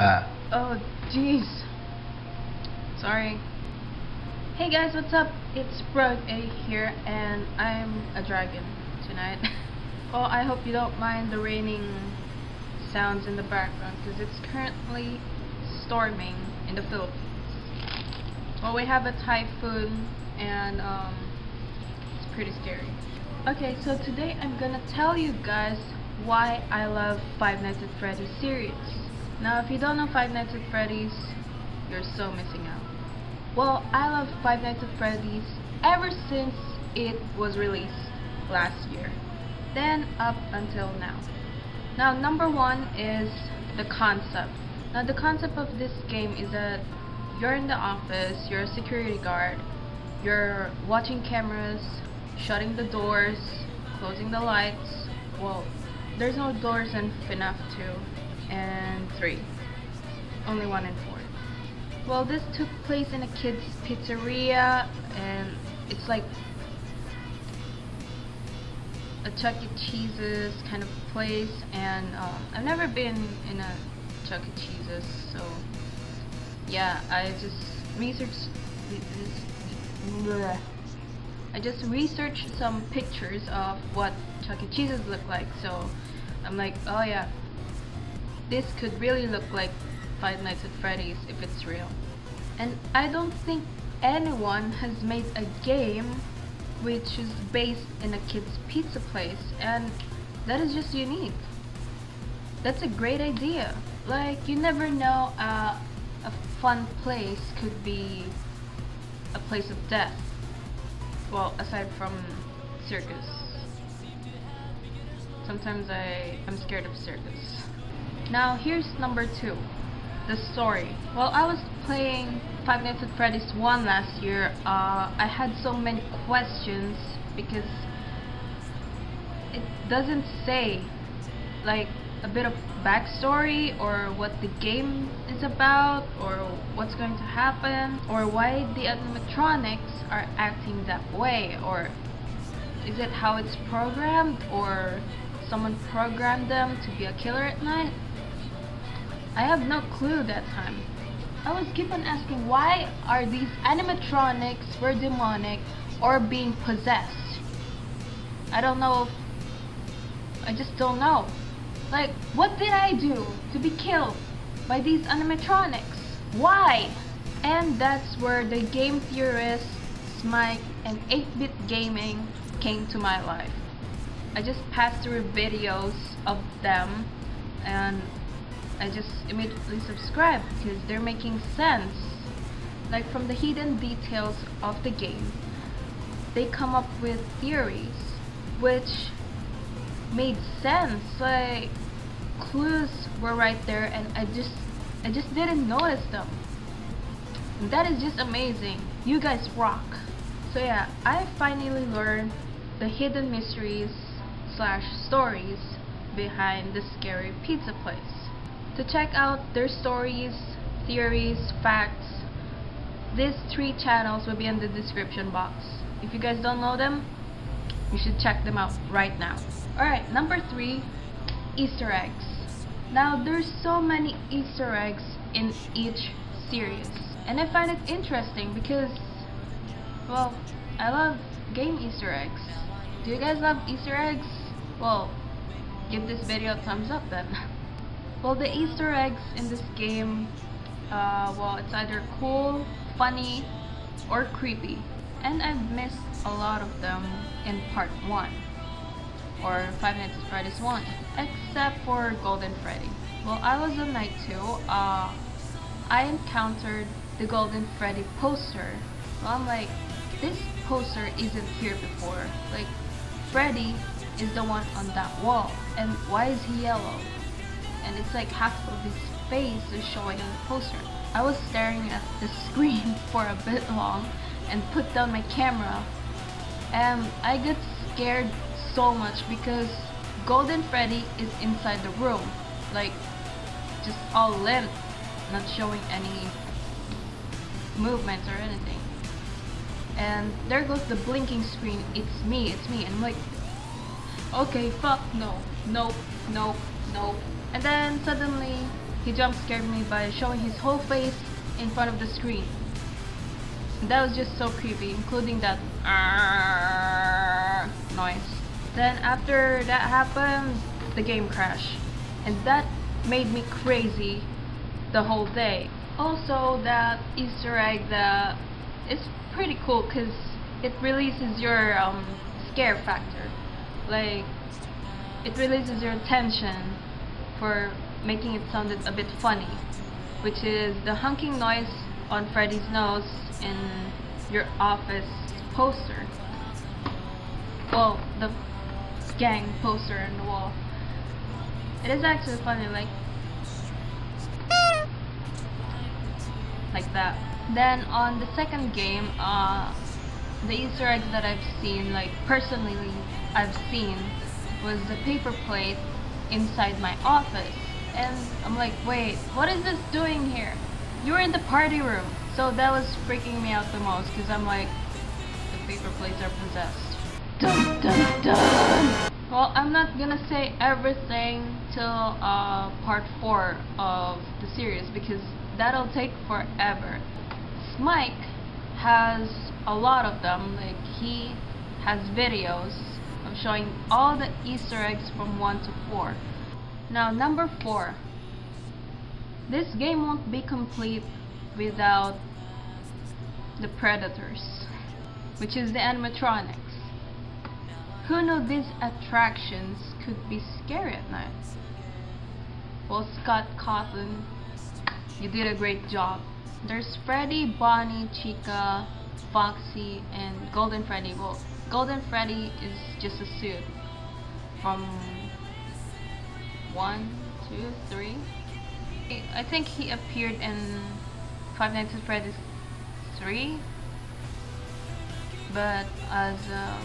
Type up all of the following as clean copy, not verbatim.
Oh, jeez. Sorry. Hey guys, what's up? It's Rogue A here, and I'm a dragon tonight. Oh, I hope you don't mind the raining sounds in the background, because it's currently storming in the Philippines. Well, we have a typhoon, and it's pretty scary. Okay, so today I'm gonna tell you guys why I love Five Nights at Freddy's series. Now, if you don't know Five Nights at Freddy's, you're so missing out. Well, I love Five Nights at Freddy's ever since it was released last year, then up until now. Now, number one is the concept. Now, the concept of this game is that you're in the office, you're a security guard, you're watching cameras, shutting the doors, closing the lights. Well, there's no doors in FNAF 2. And 3, only 1 and 4. Well, this took place in a kid's pizzeria, and it's like a Chuck E. Cheese's kind of place, and I've never been in a Chuck E. Cheese's, so yeah, I just researched some pictures of what Chuck E. Cheese's look like, so I'm like, oh yeah, this could really look like Five Nights at Freddy's if it's real. And I don't think anyone has made a game which is based in a kid's pizza place, and that is just unique. That's a great idea. Like, you never know, a fun place could be a place of death. Well, aside from circus. Sometimes I'm scared of circus. Now here's number two, the story. Well, I was playing Five Nights at Freddy's 1 last year. I had so many questions because it doesn't say like a bit of backstory or what the game is about or what's going to happen or why the animatronics are acting that way, or is it how it's programmed, or someone programmed them to be a killer at night? I have no clue that time. I was keep on asking, why are these animatronics were demonic or being possessed? I don't know. I just don't know. Like, what did I do to be killed by these animatronics? Why? And that's where the Game Theorists, Smike, and 8-BitGaming came to my life. I just passed through videos of them, and I just immediately subscribed because they're making sense. Like, from the hidden details of the game, they come up with theories which made sense. Like, clues were right there, and I just didn't notice them. And that is just amazing. You guys rock. So yeah, I finally learned the hidden mysteries / stories behind the scary pizza place. To check out their stories, theories, facts, these 3 channels will be in the description box. If you guys don't know them, you should check them out right now. Alright, number 3, Easter eggs. Now, there's so many Easter eggs in each series, and I find it interesting because, well, I love game Easter eggs. Do you guys love Easter eggs? Well, give this video a thumbs up then. Well, the Easter eggs in this game, well, it's either cool, funny, or creepy. And I've missed a lot of them in part 1, or Five Nights at Freddy's 1, except for Golden Freddy. Well, I was on night 2, I encountered the Golden Freddy poster. Well, I'm like, this poster isn't here before. Like, Freddy is the one on that wall, and why is he yellow? And it's like half of his face is showing in the poster. I was staring at the screen for a bit long and put down my camera, and I got scared so much because Golden Freddy is inside the room, like just all limp, not showing any movement or anything. And there goes the blinking screen, it's me, and I'm like, okay, fuck, no, nope, nope, nope. And then suddenly He jumpscared me by showing his whole face in front of the screen. That was just so creepy, including that noise. Then after that happened, the game crashed. And that made me crazy the whole day. Also, that Easter egg that is pretty cool because it releases your scare factor. Like, it releases your tension for making it sound a bit funny, which is the honking noise on Freddy's nose in your office poster. Well, the gang poster on the wall. It is actually funny, like that. Then on the second game, the Easter eggs that I've seen, like personally I've seen, was the paper plate inside my office. And I'm like, wait, what is this doing here? You're in the party room. So that was freaking me out the most, because I'm like, the paper plates are possessed. Dun dun dun! Well, I'm not gonna say everything till part 4 of the series, because that'll take forever. Smike has a lot of them. Like, he has videos of showing all the Easter eggs from 1 to 4. Now, number 4. This game won't be complete without the Predators, which is the animatronics. Who knew these attractions could be scary at night? Well, Scott Cawthon, you did a great job. There's Freddy, Bonnie, Chica, Foxy, and Golden Freddy. Well, Golden Freddy is just a suit from 1, 2, 3. I think he appeared in Five Nights at Freddy's 3, but as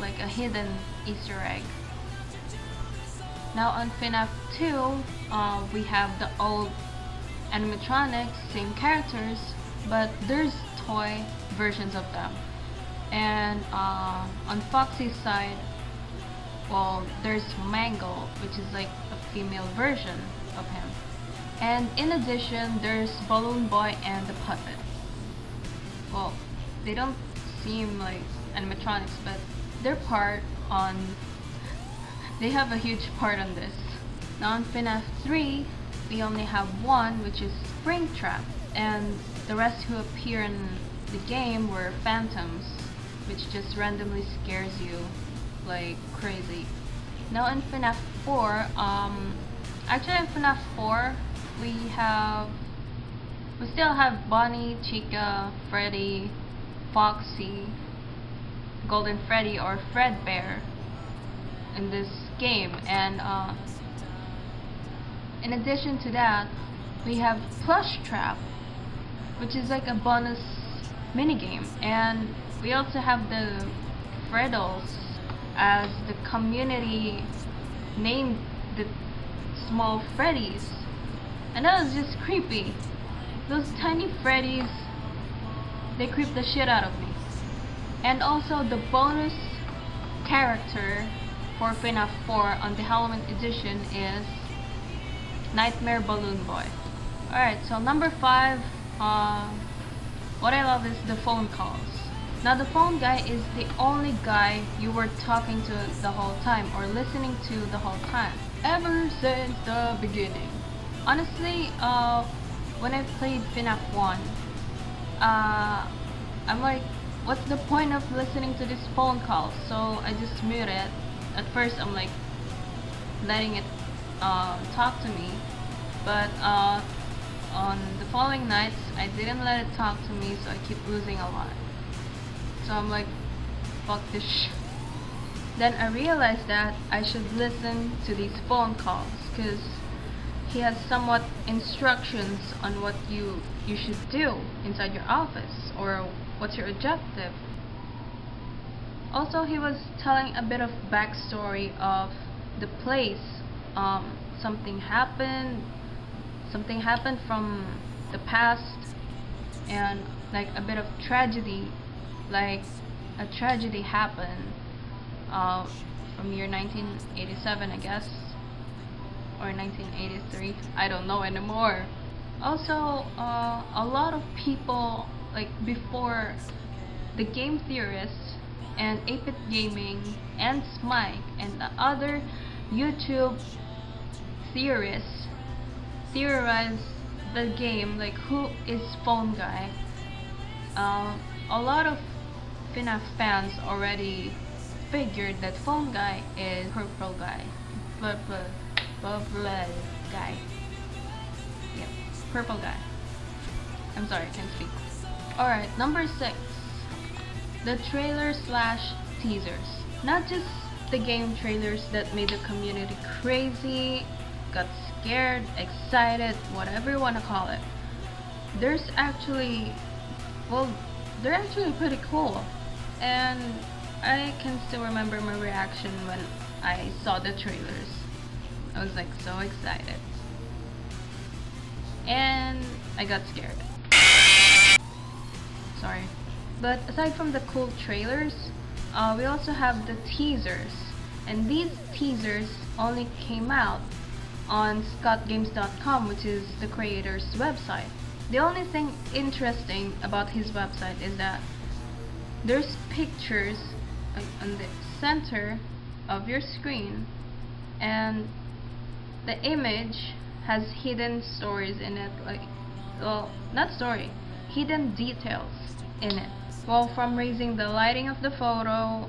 like a hidden Easter egg. Now on FNAF 2, we have the old animatronics, same characters, but there's toy versions of them. And on Foxy's side, well, there's Mangle, which is like a female version of him. And in addition, there's Balloon Boy and the puppet. Well, they don't seem like animatronics, but their part on... they have a huge part on this. Now on FNAF 3, we only have one, which is Springtrap. And the rest who appear in the game were phantoms, which just randomly scares you like crazy. Now in FNAF 4, actually in FNAF 4, we still have Bonnie, Chica, Freddy, Foxy, Golden Freddy or Fredbear in this game. And in addition to that, we have Plush Trap, which is like a bonus minigame. And we also have the Freddles as the community named the small Freddies. And that was just creepy. Those tiny Freddies, they creep the shit out of me. And also the bonus character for FNAF 4 on the Halloween edition is Nightmare Balloon Boy. Alright, so number 5, what I love is the phone calls. Now the phone guy is the only guy you were talking to the whole time, or listening to the whole time, ever since the beginning. Honestly, when I played FNAF 1, I'm like, what's the point of listening to this phone call? So I just muted it. At first I'm like letting it talk to me, but on the following nights I didn't let it talk to me, so I keep losing a lot. So I'm like, fuck this shit. Then I realized that I should listen to these phone calls, because he has somewhat instructions on what you should do inside your office, or what's your objective. Also, he was telling a bit of backstory of the place. Something happened from the past, and like a bit of tragedy, like a tragedy happened from year 1987, I guess, or 1983, I don't know anymore. Also, a lot of people, like before, the Game Theorists and 8-BitGaming and Smike and the other YouTube theorists theorized the game, like who is Phone Guy. A lot of FNAF fans already figured that Phone Guy is Purple Guy, Purple Guy. Yep, Purple Guy. I'm sorry, I can't speak. Alright, number 6. The trailer / teasers. Not just the game trailers that made the community crazy, got scared, excited, whatever you want to call it. There's actually, well, they're actually pretty cool. And I can still remember my reaction when I saw the trailers. I was like so excited. And I got scared. Sorry. But aside from the cool trailers, we also have the teasers. And these teasers only came out on scottgames.com, which is the creator's website. The only thing interesting about his website is that there's pictures on the center of your screen, and the image has hidden stories in it, like, well, not story, hidden details in it. Well, from raising the lighting of the photo,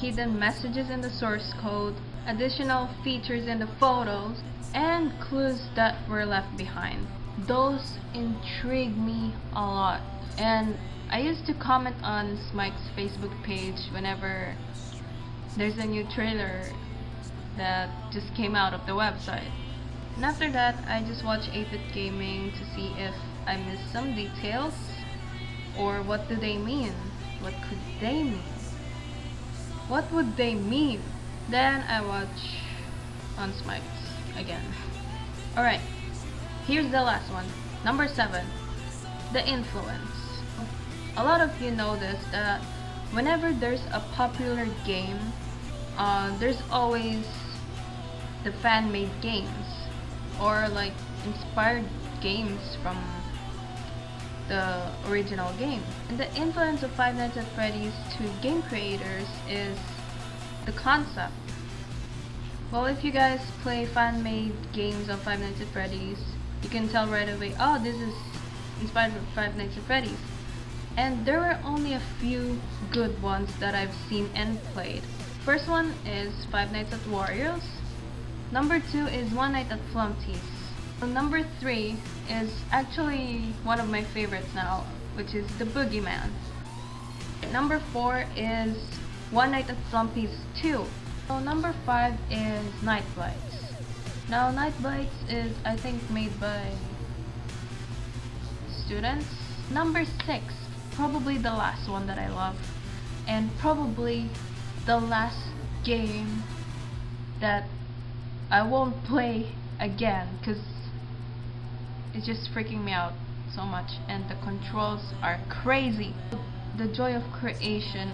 hidden messages in the source code, additional features in the photos, and clues that were left behind. Those intrigued me a lot, and I used to comment on Smike's Facebook page whenever there's a new trailer that just came out of the website. And after that, I just watched 8-BitGaming to see if I missed some details, or what do they mean? What could they mean? What would they mean? Then I watch Unspikes again. Alright, here's the last one. Number 7. The influence. A lot of you know this, that whenever there's a popular game, there's always the fan-made games, or like inspired games from the original game. And the influence of Five Nights at Freddy's to game creators is the concept. Well, if you guys play fan-made games of Five Nights at Freddy's, you can tell right away, oh, this is inspired by Five Nights at Freddy's. And there were only a few good ones that I've seen and played. First one is Five Nights at Wario's. Number 2 is One Night at Flumpty's. Number 3 is actually one of my favorites now, which is the Boogeyman. Number 4 is One Night at Flumpies 2. So number 5 is Night Bites. Now Night Bites is, I think, made by students. Number 6, probably the last one that I love, and probably the last game that I won't play again because it's just freaking me out so much, and the controls are crazy. The Joy of Creation.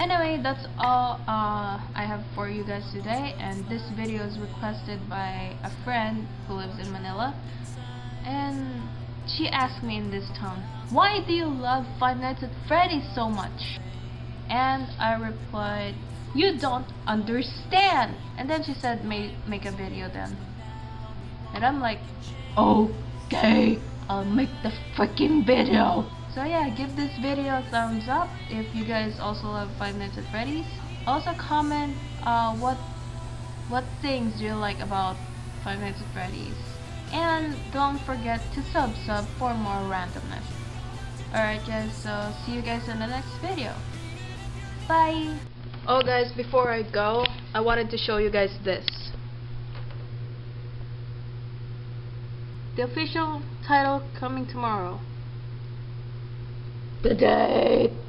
Anyway, that's all I have for you guys today, and this video is requested by a friend who lives in Manila, and she asked me in this tone, why do you love Five Nights at Freddy's so much? And I replied, you don't understand! And then she said, make a video then. And I'm like, okay, I'll make the freaking video! So yeah, give this video a thumbs up if you guys also love Five Nights at Freddy's. Also comment what things you like about Five Nights at Freddy's. And don't forget to sub for more randomness. Alright guys, so see you guys in the next video. Bye! Oh guys, before I go, I wanted to show you guys this. The official title coming tomorrow. The date!